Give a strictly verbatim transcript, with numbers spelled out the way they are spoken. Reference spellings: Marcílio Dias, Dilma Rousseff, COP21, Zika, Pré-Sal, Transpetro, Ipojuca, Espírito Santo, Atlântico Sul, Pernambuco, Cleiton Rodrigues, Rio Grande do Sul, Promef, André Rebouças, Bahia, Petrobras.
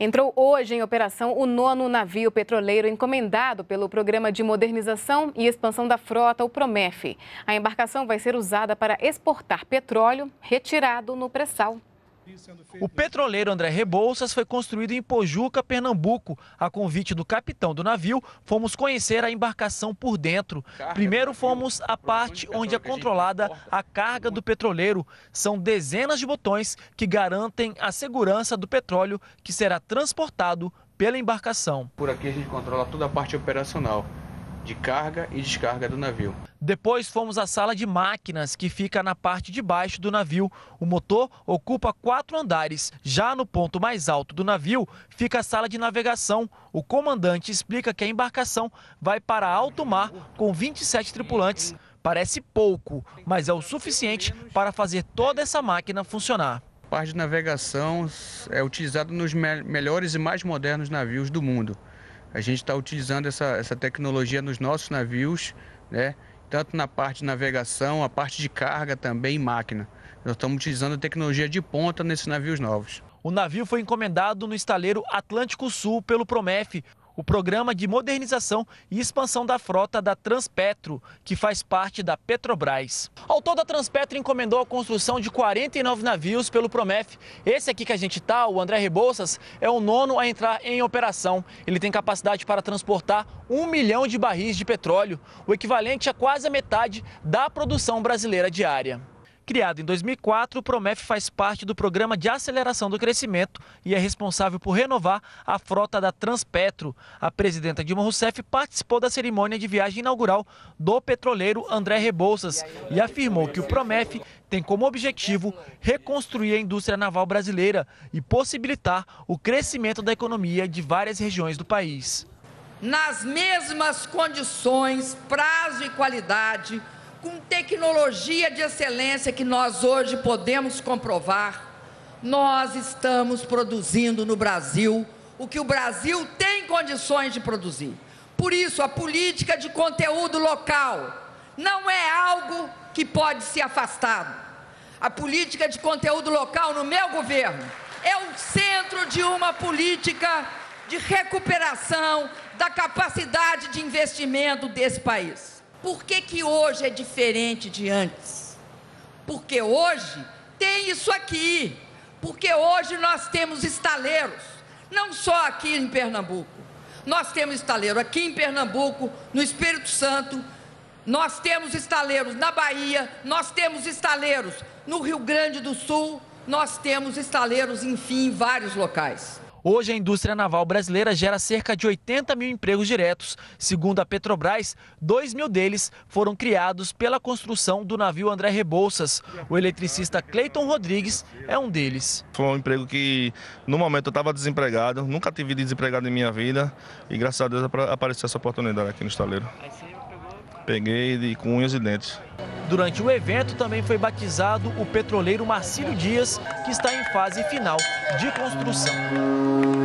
Entrou hoje em operação o nono navio petroleiro encomendado pelo Programa de Modernização e Expansão da Frota, o Promef. A embarcação vai ser usada para exportar petróleo retirado no pré-sal. O petroleiro André Rebouças foi construído em Ipojuca, Pernambuco. A convite do capitão do navio, fomos conhecer a embarcação por dentro. Primeiro fomos à parte onde é controlada a carga do petroleiro. São dezenas de botões que garantem a segurança do petróleo que será transportado pela embarcação. Por aqui a gente controla toda a parte operacional de carga e descarga do navio. Depois fomos à sala de máquinas, que fica na parte de baixo do navio. O motor ocupa quatro andares. Já no ponto mais alto do navio fica a sala de navegação. O comandante explica que a embarcação vai para alto mar com vinte e sete tripulantes. Parece pouco, mas é o suficiente para fazer toda essa máquina funcionar. A parte de navegação é utilizada nos me- melhores e mais modernos navios do mundo. A gente está utilizando essa, essa tecnologia nos nossos navios, né? Tanto na parte de navegação, a parte de carga também e máquina. Nós estamos utilizando a tecnologia de ponta nesses navios novos. O navio foi encomendado no estaleiro Atlântico Sul pelo Promef, o Programa de Modernização e Expansão da Frota da Transpetro, que faz parte da Petrobras. Ao todo, a Transpetro encomendou a construção de quarenta e nove navios pelo Promef. Esse aqui que a gente está, o André Rebouças, é o nono a entrar em operação. Ele tem capacidade para transportar um milhão de barris de petróleo, o equivalente a quase a metade da produção brasileira diária. Criado em dois mil e quatro, o Promef faz parte do Programa de Aceleração do Crescimento e é responsável por renovar a frota da Transpetro. A presidenta Dilma Rousseff participou da cerimônia de viagem inaugural do petroleiro André Rebouças e afirmou que o Promef tem como objetivo reconstruir a indústria naval brasileira e possibilitar o crescimento da economia de várias regiões do país. Nas mesmas condições, prazo e qualidade, com tecnologia de excelência que nós hoje podemos comprovar, nós estamos produzindo no Brasil o que o Brasil tem condições de produzir. Por isso, a política de conteúdo local não é algo que pode ser afastado. A política de conteúdo local no meu governo é o centro de uma política de recuperação da capacidade de investimento desse país. Por que que hoje é diferente de antes? Porque hoje tem isso aqui, porque hoje nós temos estaleiros, não só aqui em Pernambuco. Nós temos estaleiro aqui em Pernambuco, no Espírito Santo, nós temos estaleiros na Bahia, nós temos estaleiros no Rio Grande do Sul, nós temos estaleiros, enfim, em vários locais. Hoje, a indústria naval brasileira gera cerca de oitenta mil empregos diretos. Segundo a Petrobras, dois mil deles foram criados pela construção do navio André Rebouças. O eletricista Cleiton Rodrigues é um deles. Foi um emprego que, no momento, eu estava desempregado, nunca tive desempregado em minha vida e, graças a Deus, apareceu essa oportunidade aqui no estaleiro. Peguei de com unhas e dentes. Durante o evento também foi batizado o petroleiro Marcílio Dias, que está em fase final de construção.